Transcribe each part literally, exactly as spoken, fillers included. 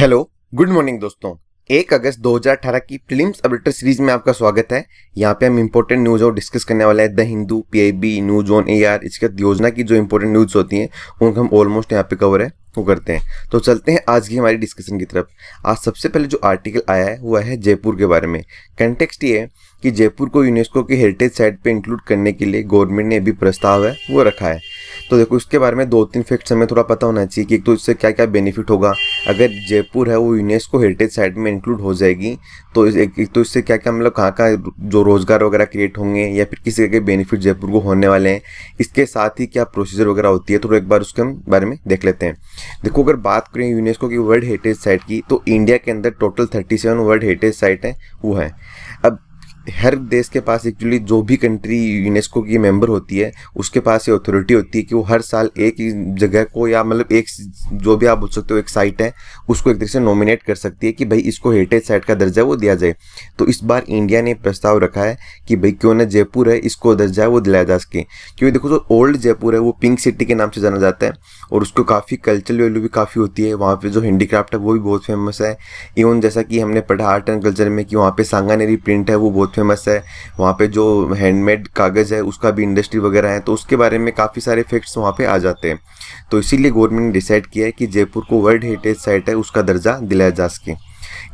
Hello good morning दोस्तों, एक अगस्त दो हज़ार अठारह की प्रीलिम्स अपडेटर सीरीज में आपका स्वागत है। यहाँ पे हम इंपॉर्टेंट न्यूज और डिस्कस करने वाले हैं the Hindu, PIB, news on AIR, इसके योजना की जो इंपॉर्टेंट न्यूज होती हैं उनको हम ऑलमोस्ट यहाँ पे कवर है वो करते हैं। तो चलते हैं आज की हमारी डिस्कशन की तरफ। आज सबसे पहले जो आर्टिकल आया है वह है जयपुर के बारे में। कंटेक्स्ट ये है कि जयपुर को यूनेस्को की हेरिटेज साइट पे इंक्लूड करने के लिए गवर्नमेंट ने अभी प्रस्ताव है वो रखा है। तो देखो इसके बारे में दो तीन फैक्ट्स हमें थोड़ा पता होना चाहिए कि एक तो इससे क्या क्या बेनिफिट होगा अगर जयपुर है वो यूनेस्को हेरिटेज साइट में इंक्लूड हो जाएगी। तो एक तो इससे क्या क्या मतलब कहाँ कहाँ जो रोजगार वगैरह क्रिएट होंगे या फिर किसी तरह के बेनिफिट जयपुर को होने वाले हैं, इसके साथ ही क्या प्रोसीजर वगैरह होती है, तो एक बार उसके बारे में देख लेते हैं। देखो अगर बात करें यूनेस्को की वर्ल्ड हेरिटेज साइट की तो इंडिया के अंदर total thirty seven world heritage site हैं वो है। अब हर देश के पास एक्चुअली जो भी कंट्री यूनेस्को की मेंबर होती है उसके पास ये अथॉरिटी होती है कि वो हर साल एक जगह को या मतलब एक जो भी आप बोल सकते हो एक साइट है उसको एक तरह से नॉमिनेट कर सकती है कि भाई इसको हेरिटेज साइट का दर्जा वो दिया जाए। तो इस बार इंडिया ने प्रस्ताव रखा है कि भाई क्यों ना जयपुर है इसको दर्जा वो दिलाया जा सके, क्योंकि देखो जो ओल्ड जयपुर है वो पिंक सिटी के नाम से जाना जाता है और उसको काफ़ी कल्चरल वैल्यू भी काफ़ी होती है। वहाँ पर जो हैंडीक्राफ्ट है वो भी बहुत फेमस है। इवन जैसा कि हमने पढ़ा आर्ट एंड कल्चर में कि वहाँ पर सांगानेरी प्रिंट है वो बहुत फेमस है। वहाँ पे जो हैंडमेड कागज़ है उसका भी इंडस्ट्री वगैरह है, तो उसके बारे में काफ़ी सारे फैक्ट्स वहाँ पे आ जाते हैं। तो इसीलिए गवर्नमेंट ने डिसाइड किया है कि जयपुर को वर्ल्ड हेरिटेज साइट है उसका दर्जा दिलाया जा सके।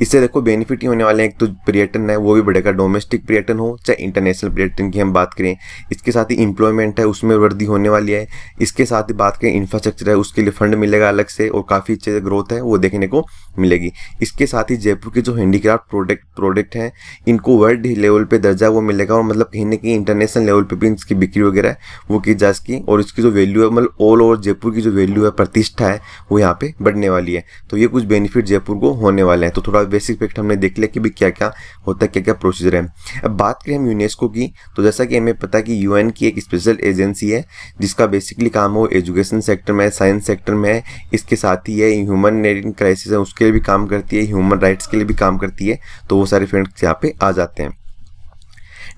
इससे देखो बेनिफिट ही होने वाले हैं, एक तो पर्यटन है वो भी बढ़ेगा, डोमेस्टिक पर्यटन हो चाहे इंटरनेशनल पर्यटन की हम बात करें। इसके साथ ही एम्प्लॉयमेंट है उसमें वृद्धि होने वाली है। इसके साथ ही बात करें इंफ्रास्ट्रक्चर है उसके लिए फंड मिलेगा अलग से और काफ़ी अच्छे ग्रोथ है वो देखने को मिलेगी। इसके साथ ही जयपुर के जो हैंडीक्राफ्ट प्रोडक्ट प्रोडक्ट हैं इनको वर्ल्ड लेवल पर दर्जा वो मिलेगा और मतलब कहीं ना कहीं इंटरनेशनल लेवल पर भी इसकी बिक्री वगैरह वो की जा सकी और इसकी जो वैल्यू है मतलब ऑल ओवर जयपुर की जो वैल्यू है प्रतिष्ठा है वो यहाँ पर बढ़ने वाली है। तो ये कुछ बेनिफिट जयपुर को होने वाले हैं। तो थोड़ा बेसिक फैक्ट हमने देख लिया कि भी क्या क्या होता है, क्या क्या प्रोसीजर है। अब बात करें हम यूनेस्को की तो जैसा कि हमें पता है कि यूएन की एक स्पेशल एजेंसी है जिसका बेसिकली काम हो एजुकेशन सेक्टर में, साइंस सेक्टर में, इसके साथ ही है ह्यूमन क्राइसिस है उसके लिए भी काम करती है, ह्यूमन राइट्स के लिए भी काम करती है। तो वो सारे फैक्ट्स यहाँ पे आ जाते हैं।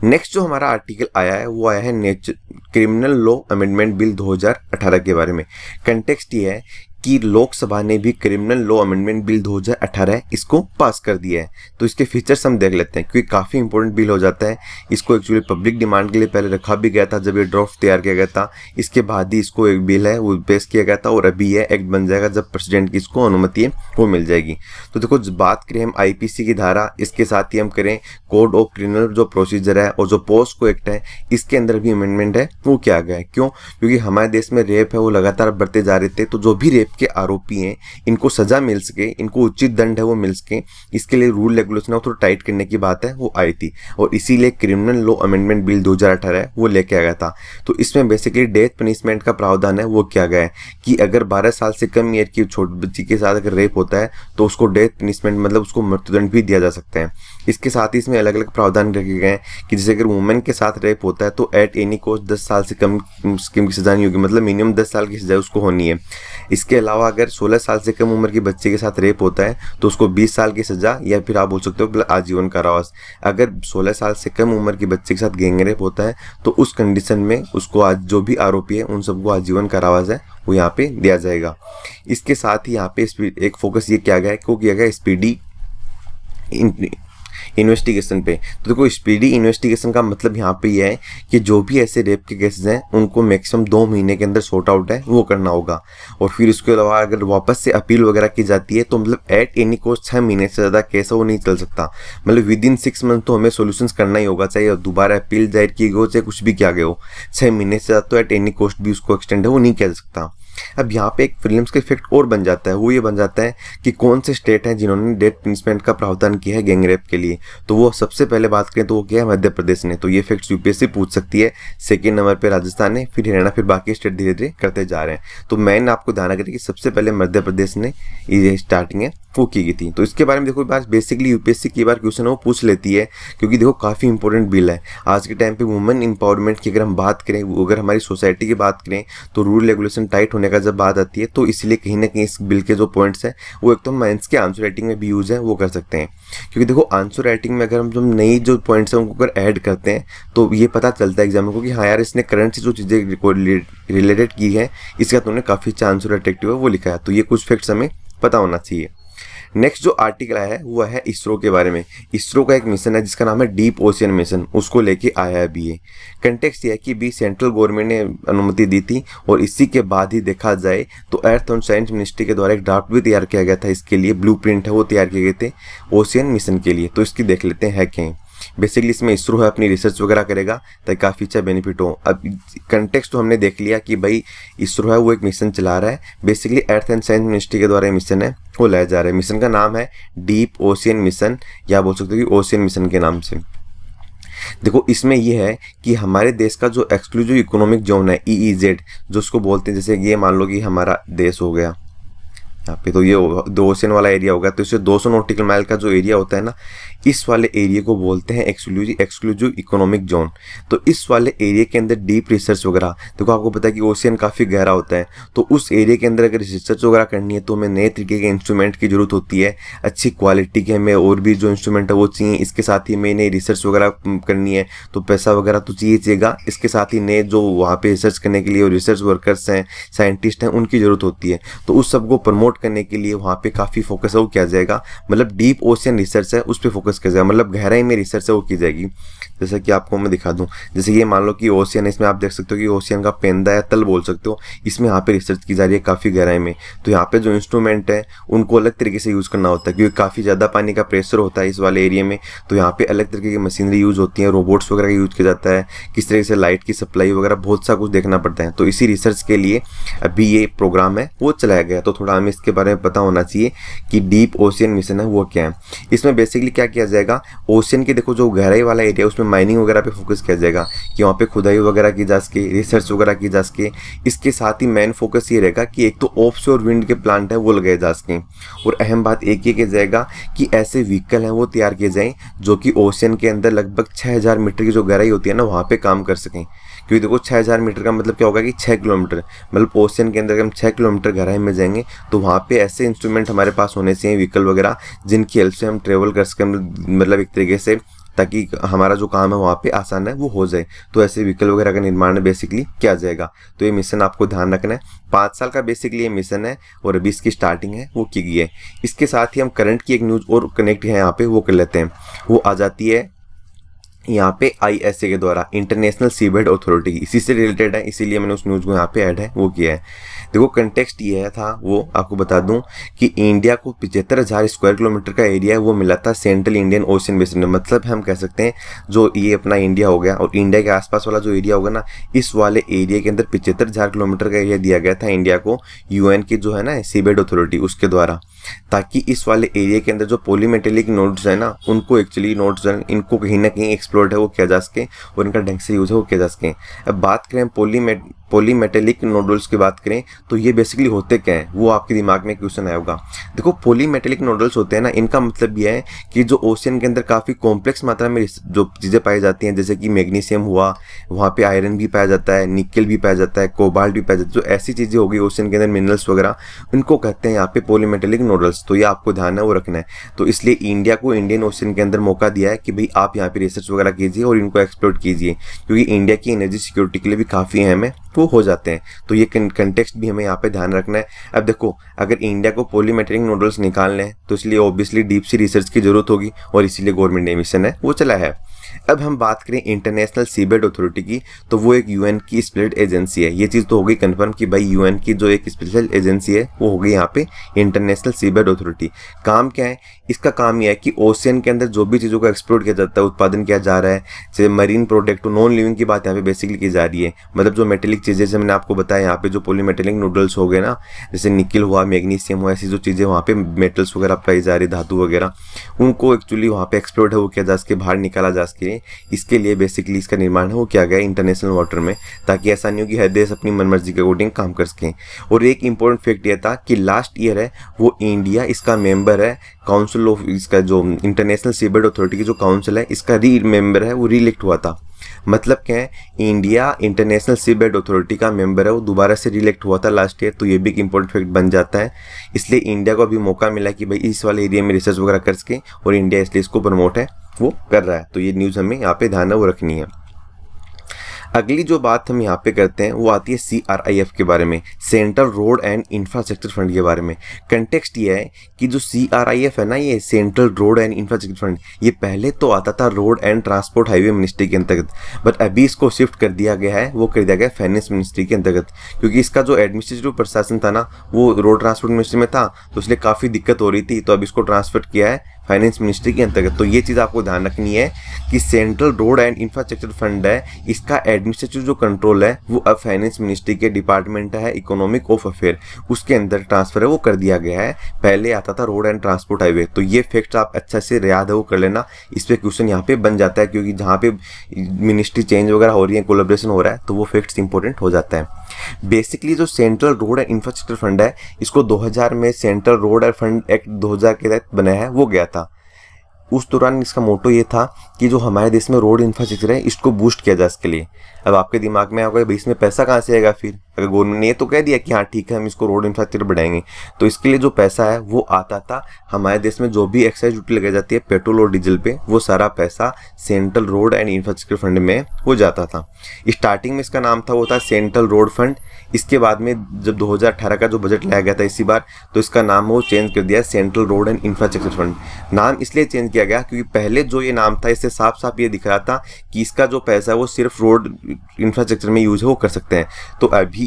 नेक्स्ट जो हमारा आर्टिकल आया है वो आया है nature criminal law amendment bill दो हज़ार अठारह के बारे में। कंटेक्स्ट ये है कि लोकसभा ने भी क्रिमिनल लॉ अमेंडमेंट बिल दो हज़ार अठारह इसको पास कर दिया है। तो इसके फीचर्स हम देख लेते हैं क्योंकि काफ़ी इंपॉर्टेंट बिल हो जाता है। इसको एक्चुअली पब्लिक डिमांड के लिए पहले रखा भी गया था जब ये ड्राफ्ट तैयार किया गया था, इसके बाद ही इसको एक बिल है वो पेश किया गया था और अभी यह एक्ट बन जाएगा जब प्रेसिडेंट की इसको अनुमति है वो मिल जाएगी। तो देखो बात करें हम आई पी सी की धारा, इसके साथ ही हम करें कोड ऑफ क्रिमिनल जो प्रोसीजर है और जो पॉस्को एक्ट है इसके अंदर भी अमेंडमेंट है वो किया गया है। क्यों? क्योंकि हमारे देश में रेप है वो लगातार बढ़ते जा रहे थे, तो जो भी रेप के आरोपी हैं इनको सजा मिल सके, इनको उचित दंड है वो मिल सके, इसके लिए रूल रेगुलेशन है थोड़ा टाइट करने की बात है वो आई थी और इसीलिए क्रिमिनल लॉ अमेंडमेंट बिल दो हज़ार अठारह है वो लेके आ गया था। तो इसमें बेसिकली डेथ पनिशमेंट का प्रावधान है वो किया गया है कि अगर बारह साल से कम ईयर की छोटी बच्ची के साथ अगर रेप होता है तो उसको डेथ पनिशमेंट मतलब उसको मृत्युदंड भी दिया जा सकता है। इसके साथ ही इसमें अलग अलग प्रावधान रखे गए हैं कि जैसे अगर वुमेन के साथ रेप होता है तो एट एनी कॉस्ट दस साल से कम स्कीम की सजा नहीं होगी, मतलब मिनिमम दस साल की सजा उसको होनी है। इसके अलावा अगर सोलह साल से कम उम्र के बच्चे के साथ रेप होता है तो उसको बीस साल की सज़ा या फिर आप बोल सकते हो आजीवन कारावास। अगर सोलह साल से कम उम्र के बच्चे के साथ गैंग रेप होता है तो उस कंडीशन में उसको आज जो भी आरोपी है उन सबको आजीवन कारावास है वो यहाँ पे दिया जाएगा। इसके साथ ही यहाँ पे एक फोकस ये किया गया है क्यों किया गया स्पीडी इन्वेस्टिगेशन पे। तो देखो स्पीडी इन्वेस्टिगेशन का मतलब यहाँ पे ये है कि जो भी ऐसे रेप के केसेस हैं उनको मैक्सिमम दो महीने के अंदर सॉर्ट आउट है वो करना होगा और फिर उसके अलावा अगर वापस से अपील वगैरह की जाती है तो मतलब एट एनी कॉस्ट छः महीने से ज़्यादा केस है वो नहीं चल सकता, मतलब विद इन सिक्स मंथ तो हमें सोल्यूशन करना ही होगा, चाहे दोबारा अपील जाहिर की गई हो चाहे कुछ भी किया गया हो, छः महीने से ज़्यादा तो एट एनी कॉस्ट भी उसको एक्सटेंड है वो नहीं किया जा सकता। अब यहाँ पे एक प्रीलिम्स का इफेक्ट और बन जाता है वो ये बन जाता है कि कौन से स्टेट हैं जिन्होंने डेथ पनिशमेंट का प्रावधान किया है गैंग रेप के लिए। तो वो सबसे पहले बात करें तो वो क्या है मध्य प्रदेश ने, तो ये फैक्ट्स यूपीएससी पूछ सकती है। सेकंड नंबर पे राजस्थान ने, फिर हरियाणा, फिर बाकी स्टेट धीरे धीरे करते जा रहे हैं। तो मैंने आपको ध्यान रखा कि सबसे पहले मध्य प्रदेश ने ये स्टार्टिंग है वो की गई थी। तो इसके बारे में देखो बात बेसिकली यूपीएससी की बार क्वेश्चन है वो पूछ लेती है क्योंकि देखो काफ़ी इंपॉर्टेंट बिल है। आज के टाइम पे वुमेन एम्पावरमेंट की अगर हम बात करें, अगर हमारी सोसाइटी की बात करें तो रूल रेगुलेशन टाइट होने का जब बात आती है तो इसलिए कहीं ना कहीं इस बिल के जो पॉइंट्स हैं वो एक तो मेंस के आंसर राइटिंग में भी यूज़ है वो कर सकते हैं, क्योंकि देखो आंसर राइटिंग में अगर हम जो नई जो पॉइंट्स हैं उनको अगर ऐड करते हैं तो ये पता चलता है एग्जाम को कि हाँ यार इसने करंट से जो चीज़ें रिलेटेड की है इसका तुमने काफ़ी अच्छा आंसर अट्रैक्टिव है वो लिखा है। तो ये कुछ फैक्ट्स हमें पता होना चाहिए। नेक्स्ट जो आर्टिकल आया है वो है इसरो के बारे में। इसरो का एक मिशन है जिसका नाम है डीप ओशियन मिशन, उसको लेके आया है बी ए। कंटेक्स्ट ये है कि बी सेंट्रल गवर्नमेंट ने अनुमति दी थी और इसी के बाद ही देखा जाए तो अर्थ एंड साइंस मिनिस्ट्री के द्वारा एक ड्राफ्ट भी तैयार किया गया था, इसके लिए ब्लू प्रिंट है वो तैयार किए गए थे ओशियन मिशन के लिए। तो इसकी देख लेते हैं क्या है। बेसिकली इसमें इसरो है अपनी रिसर्च वगैरह करेगा ताकि काफ़ी अच्छा बेनिफिट हो। अब कंटेक्स्ट तो हमने देख लिया कि भाई इसरो है वो एक मिशन चला रहा है, basically earth and science ministry के द्वारा मिशन है वो लाया जा रहा है। मिशन का नाम है डीप ओशियन मिशन या बोल सकते हो कि ओशियन मिशन के नाम से। देखो इसमें यह है कि हमारे देश का जो एक्सक्लूसिव इकोनॉमिक जोन है ई ई जेड जो उसको बोलते हैं, जैसे ये मान लो कि हमारा देश हो गया यहाँ पे, तो ये दो ओशियन वाला एरिया होगा, तो इसे दो सौ नॉटिकल माइल का जो एरिया होता है ना, इस वाले एरिया को बोलते हैं एक्सक्लूसिव एक्सक्लूसिव इकोनॉमिक जोन। तो इस वाले एरिया के अंदर डीप रिसर्च वगैरह, देखो आपको पता है कि ओशियन काफ़ी गहरा होता है, तो उस एरिया के अंदर अगर रिसर्च वगैरह करनी है तो हमें नए तरीके के इंस्ट्रूमेंट की जरूरत होती है, अच्छी क्वालिटी के हमें और भी जो इंस्ट्रूमेंट है वो चाहिए। इसके साथ ही हमें नई रिसर्च वगैरह करनी है तो पैसा वगैरह तो चाहिए चाहिएगा, इसके साथ ही नए जो वहाँ पर रिसर्च करने के लिए रिसर्च वर्कर्स हैं, साइंटिस्ट हैं, उनकी ज़रूरत होती है। तो उस सबको प्रमोट करने के लिए वहाँ पे काफी फोकस है वो किया जाएगा, मतलब डीप ओशियन रिसर्च है उस पे फोकस किया जाएगा, मतलब गहराई में रिसर्च है वो की जाएगी। जैसे कि आपको मैं दिखा दूं, जैसे ये मान लो कि ओशियन है, इसमें आप देख सकते हो कि ओशियन का पेंदा या तल बोल सकते हो, इसमें यहाँ पे रिसर्च की जा रही है काफ़ी गहराई में। तो यहाँ पे जो इंस्ट्रूमेंट है उनको अलग तरीके से यूज़ करना होता है क्योंकि काफ़ी ज़्यादा पानी का प्रेशर होता है इस वाले एरिया में, तो यहाँ पे अलग तरीके की मशीनरी यूज़ होती है, रोबोट्स वगैरह का यूज़ किया जाता है, किस तरीके से लाइट की सप्लाई वगैरह बहुत सा कुछ देखना पड़ता है। तो इसी रिसर्च के लिए अभी ये प्रोग्राम है वो चलाया गया। तो थोड़ा हमें इसके बारे में पता होना चाहिए कि डीप ओशियन मिशन है वो क्या है। इसमें बेसिकली क्या किया जाएगा, ओशियन के देखो जो गहराई वाला एरिया है उसमें माइनिंग वगैरह पे फोकस किया जाएगा कि वहाँ पे खुदाई वगैरह की जा सके, रिसर्च वगैरह की जा सके। इसके साथ ही मेन फोकस ये रहेगा कि एक तो ऑफशोर विंड के प्लांट है वो लगाए जा सकें, और अहम बात एक ये किया जाएगा कि ऐसे व्हीकल हैं वो तैयार किए जाएँ जो कि ओशियन के अंदर लगभग छः हज़ार मीटर की जो गहराई होती है ना वहाँ पर काम कर सकें। क्योंकि देखो छः हज़ार मीटर का मतलब क्या होगा कि छः किलोमीटर, मतलब ओशियन के अंदर हम छः किलोमीटर गहराई में जाएंगे तो वहाँ पे ऐसे इंस्ट्रूमेंट हमारे पास होने चाहिए, व्हीकल वगैरह, जिनकी हेल्प से हम ट्रेवल कर सकें, मतलब एक तरीके से, ताकि हमारा जो काम है वहाँ पे आसान है वो हो जाए। तो ऐसे व्हीकल वगैरह का निर्माण बेसिकली किया जाएगा। तो ये मिशन आपको ध्यान रखना है, पाँच साल का बेसिकली ये मिशन है और अभी इसकी स्टार्टिंग है वो की गई है। इसके साथ ही हम करंट की एक न्यूज़ और कनेक्ट है यहाँ पे वो कर लेते हैं, वो आ जाती है यहाँ पे आई एस ए के द्वारा, इंटरनेशनल सीबेड अथॉरिटी, इसी से रिलेटेड है, इसीलिए मैंने उस न्यूज़ को यहाँ पे ऐड है वो किया है। देखो कंटेक्स्ट ये था, वो आपको बता दूँ कि इंडिया को पचहत्तर हज़ार स्क्वायर किलोमीटर का एरिया है वो मिला था सेंट्रल इंडियन ओशियन बेसिन में, मतलब हम कह सकते हैं जो ये अपना इंडिया हो गया और इंडिया के आसपास वाला जो एरिया होगा ना, इस वाले एरिया के अंदर पचहत्तर हज़ार किलोमीटर का एरिया दिया गया था इंडिया को यू एन की जो है ना सीबेड अथॉरिटी उसके द्वारा, ताकि इस वाले एरिया के अंदर जो पॉलीमेटेलिक नोड्स हैं ना उनको एक्चुअली नोड्स हैं इनको कहीं ना कहीं एक्सप्लोर है वो किया जा सके और इनका ढंग से यूज़ है वो किया जा सके। अब बात करें पॉलीमेट पॉलीमेटेलिक नोडल्स की बात करें तो ये बेसिकली होते क्या हैं, वो आपके दिमाग में क्वेश्चन आया होगा। देखो पॉलीमेटेलिक नोडल्स होते हैं ना, इनका मतलब ये है कि जो ओशियन के अंदर काफ़ी कॉम्प्लेक्स मात्रा में जो चीज़ें पाई जाती हैं, जैसे कि मैग्नीशियम हुआ, वहाँ पे आयरन भी पाया जाता है, निकल भी पाया जाता है, कोबाल्ट भी पाया जाता है, जो ऐसी चीज़ें होगी ओशियन के अंदर मिनरल्स वगैरह, उनको कहते हैं यहाँ पे पॉलीमेटेलिक नोडल्स। तो ये आपको ध्यान है वो रखना है। तो इसलिए इंडिया को इंडियन ओशियन के अंदर मौका दिया है कि भाई आप यहाँ पर रिसर्च वगैरह कीजिए और इनको एक्सप्लोर कीजिए, क्योंकि इंडिया की एनर्जी सिक्योरिटी के लिए भी काफ़ी अहम है वो हो जाते हैं। तो ये कंटेक्स्ट भी हमें यहाँ पे ध्यान रखना है। अब देखो अगर इंडिया को पॉलीमेटेलिक नोडल्स निकालने हैं तो इसलिए ऑब्वियसली डीप सी रिसर्च की जरूरत होगी और इसीलिए गवर्नमेंट ने मिशन है वो चला है। अब हम बात करें इंटरनेशनल सीबेड अथॉरिटी की, तो वो एक यूएन की स्पेशल एजेंसी है। ये चीज़ तो हो गई कंफर्म कि भाई यूएन की जो एक स्पेशल एजेंसी है वो हो गई यहाँ पे इंटरनेशनल सीबेड अथॉरिटी। काम क्या है इसका, काम यह है कि ओशियन के अंदर जो भी चीज़ों का एक्सप्लोर किया जाता है, उत्पादन किया जा रहा है, जैसे मरीन प्रोडक्ट, नॉन लिविंग की बात यहाँ पे बेसिकली की जा रही है, मतलब जो मेटेलिक चीज़ें, जैसे मैंने आपको बताया यहाँ पे जो पॉलीमेटेलिक नूडल्स हो गए ना, जैसे निकल हुआ, मैग्नीशियम हुआ, ऐसी जो चीज़ें वहाँ पे मेटल्स वगैरह पाई जा रही, धातु वगैरह, उनको एक्चुअली वहाँ पे एक्सप्लोर है वो किया जा सके, बाहर निकाला जा सके। इसके लिए बेसिकली इसका निर्माण है वो किया गया इंटरनेशनल वाटर में, ताकि ऐसा नहीं हो कि हर देश अपनी मनमर्जी के अकॉर्डिंग काम कर सकें। और एक इंपॉर्टेंट फैक्ट यह था कि लास्ट ईयर है वो इंडिया इसका मेम्बर है, काउंसिल ऑफ इसका जो इंटरनेशनल सीबेड अथॉरिटी की जो काउंसिल है इसका री मेम्बर है वो रीइलेक्ट हुआ था। मतलब क्या है, इंडिया इंटरनेशनल सीबेड अथॉरिटी का मेंबर है वो दोबारा से रीइलेक्ट हुआ था लास्ट ईयर, तो ये भी एक इंपॉर्टेंट फैक्ट बन जाता है। इसलिए इंडिया को अभी मौका मिला कि भाई इस वाले एरिया में रिसर्च वगैरह कर सके और इंडिया इसलिए इसको प्रमोट है वो कर रहा है। तो ये न्यूज़ हमें यहाँ पे ध्यान है वो रखनी है। अगली जो बात हम यहाँ पे करते हैं वो आती है सी आर आई एफ के बारे में, central road and infrastructure fund के बारे में। कंटेक्स्ट ये है कि जो सी आर आई एफ है ना, ये central road and infrastructure fund, ये पहले तो आता था road and transport highway ministry के अंतर्गत, बट अभी इसको शिफ्ट कर दिया गया है, वो कर दिया गया है फाइनेंस मिनिस्ट्री के अंतर्गत, क्योंकि इसका जो एडमिनिस्ट्रेटिव प्रशासन था ना वो रोड ट्रांसपोर्ट मिनिस्ट्री में था, तो इसलिए काफ़ी दिक्कत हो रही थी, तो अब इसको ट्रांसफर किया है फाइनेंस मिनिस्ट्री के अंतर्गत। तो ये चीज़ आपको ध्यान रखनी है कि central road and infrastructure fund है, इसका एडमिनिस्ट्रेटिव जो कंट्रोल है वो अब फाइनेंस मिनिस्ट्री के डिपार्टमेंट है इकोनॉमिक ऑफ अफेयर, उसके अंदर ट्रांसफर है वो कर दिया गया है, पहले आता था रोड एंड ट्रांसपोर्ट हाईवे। तो ये फैक्ट आप अच्छा से याद है वो कर लेना, इस पर क्वेश्चन यहाँ पे बन जाता है, क्योंकि जहाँ पे मिनिस्ट्री चेंज वगैरह हो रही है, कोलेब्रेशन हो रहा है, तो वो फैक्ट्स इंपॉर्टेंट हो जाता है। बेसिकली जो central road and infrastructure fund है, इसको दो हज़ार में central road and fund act दो हज़ार के तहत बनाया है वो गया था। उस दौरान इसका मोटो ये था कि जो हमारे देश में रोड इंफ्रास्ट्रक्चर है इसको बूस्ट किया जाए इसके लिए। अब आपके दिमाग में आएगा भाई इसमें पैसा कहाँ से आएगा, फिर अगर गवर्नमेंट ने ये तो कह दिया कि हाँ ठीक है हम इसको रोड इंफ्रास्ट्रक्चर बढ़ाएंगे, तो इसके लिए जो पैसा है वो आता था हमारे देश में, जो भी एक्साइज ड्यूटी लगाई जाती है पेट्रोल और डीजल पे, वो सारा पैसा central road and infrastructure fund में हो जाता था। स्टार्टिंग में इसका नाम था वो था सेंट्रल रोड फंड, इसके बाद में जब दो हज़ार अठारह का जो बजट लाया गया था इसी बार, तो इसका नाम वो चेंज कर दिया central road and infrastructure fund. नाम इसलिए चेंज किया गया क्योंकि पहले जो ये नाम था इससे साफ साफ ये दिख रहा था कि इसका जो पैसा है वो सिर्फ रोड इंफ्रास्ट्रक्चर में यूज हो कर सकते हैं। तो अभी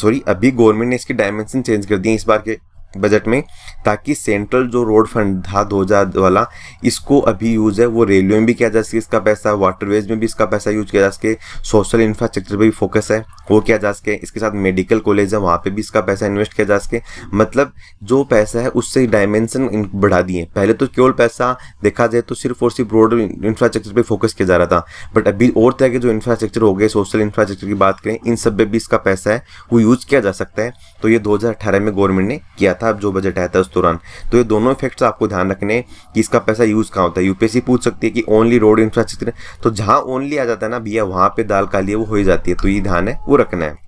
सॉरी अभी गवर्नमेंट ने इसकी डायमेंशन चेंज कर दी है इस बार के बजट में, ताकि सेंट्रल जो रोड फंड था दो हज़ार वाला, इसको अभी यूज़ है वो रेलवे में भी किया जा सके इसका पैसा, वाटरवेज में भी इसका पैसा यूज किया जा सके, सोशल इंफ्रास्ट्रक्चर पे भी फोकस है वो किया जा सके, इसके साथ मेडिकल कॉलेज है वहाँ पे भी इसका पैसा इन्वेस्ट किया जा सके। मतलब जो पैसा है उससे डायमेंशन बढ़ा दिए, पहले तो केवल पैसा देखा जाए तो सिर्फ और सिर्फ रोड इंफ्रास्ट्रक्चर पर फोकस किया जा रहा था, बट अभी और तरह के जो इंफ्रास्ट्रक्चर हो गए, सोशल इंफ्रास्ट्रक्चर की बात करें, इन सब में भी इसका पैसा है वो यूज़ किया जा सकता है। तो ये दो हज़ार अठारह में गवर्नमेंट ने किया था अब जो बजट आया था उस दौरान। तो ये दोनों इफेक्ट्स आपको ध्यान रखने कि इसका पैसा यूज कहाँ होता है। यूपीएससी पूछ सकती है कि ओनली रोड इंफ्रास्ट्रक्चर, तो जहां ओनली आ जाता है ना भैया वहां पे दाल काली है वो हो ही जाती है, तो ये ध्यान है वो रखना है।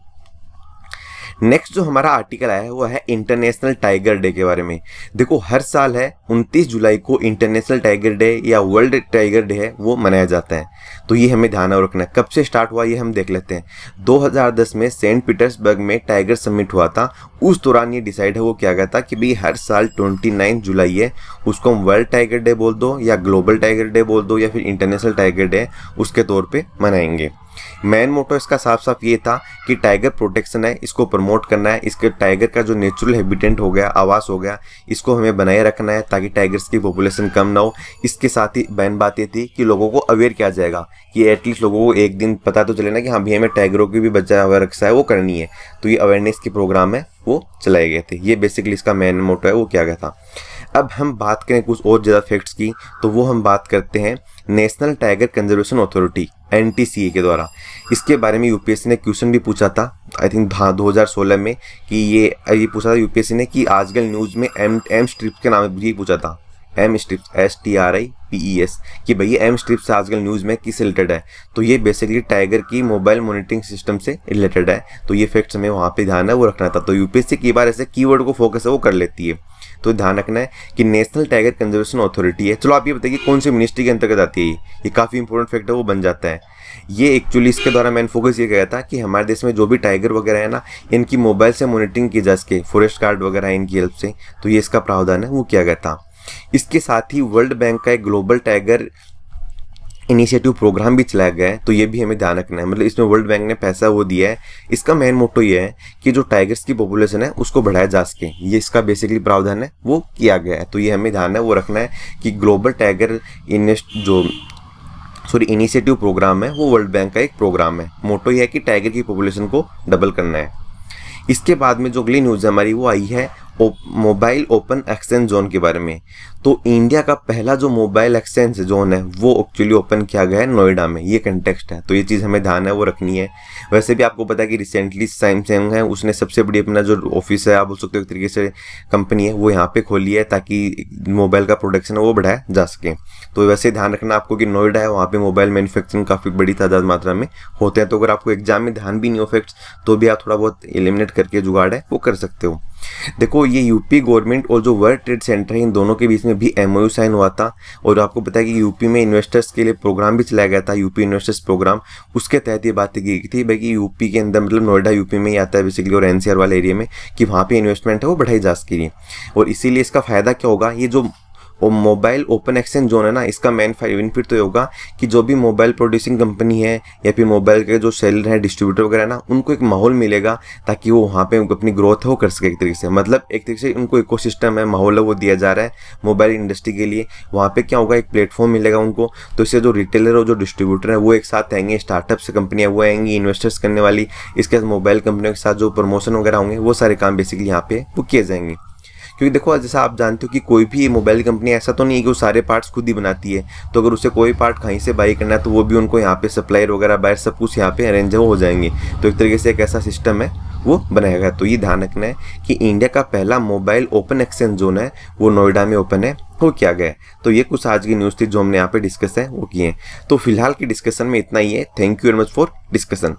नेक्स्ट जो हमारा आर्टिकल आया है वो है इंटरनेशनल टाइगर डे के बारे में। देखो हर साल है उनतीस जुलाई को इंटरनेशनल टाइगर डे या वर्ल्ड टाइगर डे है वो मनाया जाता है, तो ये हमें ध्यान में रखना है। कब से स्टार्ट हुआ ये हम देख लेते हैं। दो हज़ार दस में सेंट पीटर्सबर्ग में टाइगर समिट हुआ था, उस दौरान ये डिसाइड है वो किया गया था कि भाई हर साल उनतीस जुलाई है उसको हम वर्ल्ड टाइगर डे बोल दो या ग्लोबल टाइगर डे बोल दो या फिर इंटरनेशनल टाइगर डे उसके तौर पर मनाएंगे। मेन मोटो इसका साफ साफ ये था कि टाइगर प्रोटेक्शन है, इसको प्रमोट करना है, इसके टाइगर का जो नेचुरल हैबिटेट हो गया, आवास हो गया, इसको हमें बनाए रखना है ताकि टाइगर्स की पॉपुलेशन कम ना हो। इसके साथ ही बैन बात ये थी कि लोगों को अवेयर किया जाएगा कि एटलीस्ट लोगों को एक दिन पता तो चले ना कि हाँ भैया हमें टाइगरों की भी बच्चा रक्षा है वो करनी है, तो ये अवेयरनेस के प्रोग्राम है वो चलाए गए थे। ये बेसिकली इसका मेन मोटो है वो किया गया था। अब हम बात करें कुछ और ज़्यादा फैक्ट्स की, तो वो हम बात करते हैं national tiger conservation authority N T C A के द्वारा। इसके बारे में यूपीएससी ने क्वेश्चन भी पूछा था, आई थिंक हाँ दो हज़ार सोलह में, कि ये ये पूछा था यूपीएससी ने कि आजकल न्यूज़ में एम एम स्ट्रिप्स के नाम से पूछा था, M stripes S T R I P E S, कि भैया एम स्ट्रिप्स आजकल न्यूज़ में किस रिलेटेड है, तो ये बेसिकली टाइगर की मोबाइल मॉनिटरिंग सिस्टम से रिलेटेड है, तो ये फैक्ट्स हमें वहाँ पे ध्यान है वो रखना था। तो यूपीएससी कई बार ऐसे कीवर्ड को फोकस है वो कर लेती है, तो ध्यान रखना है कि नेशनल टाइगर कंजर्वेशन अथॉरिटी है। चलो आप ये बताइए कौन सी मिनिस्ट्री के अंतर्गत आती है, ये काफ़ी इंपॉर्टेंट फैक्ट है वो बन जाता है। ये एक्चुअली इसके द्वारा मैंने फोकस ये किया था कि हमारे देश में जो भी टाइगर वगैरह है ना, इनकी मोबाइल से मॉनिटरिंग की जा सके, फॉरेस्ट गार्ड वगैरह इनकी हेल्प से, तो ये इसका प्रावधान है वो किया गया था। इसके साथ ही वर्ल्ड बैंक का एक ग्लोबल टाइगर इनिशिएटिव प्रोग्राम भी चलाया गया है, तो ये भी हमें ध्यान रखना है। मतलब इसमें वर्ल्ड बैंक ने पैसा वो दिया है, इसका मेन मोटो ये है कि जो टाइगर्स की पॉपुलेशन है उसको बढ़ाया जा सके, ये इसका बेसिकली प्रावधान है वो किया गया है। तो ये हमें ध्यान है वो रखना है कि ग्लोबल टाइगर इन्वेस्ट जो सॉरी इनिशिएटिव प्रोग्राम है वो वर्ल्ड बैंक का एक प्रोग्राम है, मोटो ये है कि टाइगर की पॉपुलेशन को डबल करना है। इसके बाद में जो अगली न्यूज़ हमारी वो आई है मोबाइल ओपन एक्सचेंज जोन के बारे में। तो इंडिया का पहला जो मोबाइल एक्सचेंज जोन है वो एक्चुअली ओपन किया गया है नोएडा में, ये कंटेक्स्ट है, तो ये चीज़ हमें ध्यान है वो रखनी है। वैसे भी आपको पता है कि रिसेंटली सैमसंग है उसने सबसे बड़ी अपना जो ऑफिस है आप बोल सकते हो एक तरीके से कंपनी है वो यहाँ पे खोली है ताकि मोबाइल का प्रोडक्शन है वो बढ़ाया जा सके। तो वैसे ध्यान रखना आपको कि नोएडा है वहाँ पर मोबाइल मैन्युफैक्चरिंग काफ़ी बड़ी तादाद मात्रा में होते हैं, तो अगर आपको एग्जाम में ध्यान भी नहीं हो फैक्ट्स तो भी आप थोड़ा बहुत एलिमिनेट करके जुगाड़ है वो कर सकते हो। देखो ये यूपी गवर्नमेंट और जो वर्ल्ड ट्रेड सेंटर है इन दोनों के बीच में भी एमओयू साइन हुआ था, और आपको पता है कि यूपी में इन्वेस्टर्स के लिए प्रोग्राम भी चलाया गया था, यूपी इन्वेस्टर्स प्रोग्राम। उसके तहत ये बात की थी भाई कि यूपी के अंदर मतलब नोएडा यूपी में ही आता है बेसिकली और एनसीआर वाले एरिया में कि वहाँ पर इन्वेस्टमेंट है वो बढ़ाई जा सके। और इसीलिए इसका फ़ायदा क्या होगा, ये जो और मोबाइल ओपन एक्सचेंज जोन है ना, इसका मेन बेनिफिट तो ये होगा कि जो भी मोबाइल प्रोड्यूसिंग कंपनी है या फिर मोबाइल के जो सेलर हैं डिस्ट्रीब्यूटर वगैरह ना, उनको एक माहौल मिलेगा ताकि वो वहाँ पे अपनी ग्रोथ है वो कर सके। एक तरीके से मतलब एक तरीके से उनको इकोसिस्टम है, माहौल है वो दिया जा रहा है मोबाइल इंडस्ट्री के लिए। वहाँ पर क्या होगा, एक प्लेटफॉर्म मिलेगा उनको, तो इससे जो रिटेलर और जो डिस्ट्रीब्यूटर है वो एक साथ आएंगे, स्टार्टअप से कंपनियाँ वो आएंगी इन्वेस्टर्स करने वाली, इसके साथ मोबाइल कंपनियों के साथ जो प्रमोशन वगैरह होंगे वो सारे काम बेसिकली यहाँ पे वो किए जाएंगे। क्योंकि देखो जैसा आप जानते हो कि कोई भी मोबाइल कंपनी ऐसा तो नहीं है कि वो सारे पार्ट्स खुद ही बनाती है, तो अगर उसे कोई पार्ट कहीं से बाई करना है तो वो भी उनको यहाँ पे सप्लायर वगैरह बायर सब कुछ यहाँ पे अरेंज हो जाएंगे। तो एक तरीके से एक ऐसा सिस्टम है वो बनाया गया। तो ये ध्यान रखना है कि इंडिया का पहला मोबाइल ओपन एक्सचेंज जोन है वो नोएडा में ओपन है वो किया गया है। तो ये कुछ आज की न्यूज़ थी जो हमने यहाँ पर डिस्कस है वो किए हैं। तो फिलहाल की डिस्कशन में इतना ही है। Thank you very much for discussion.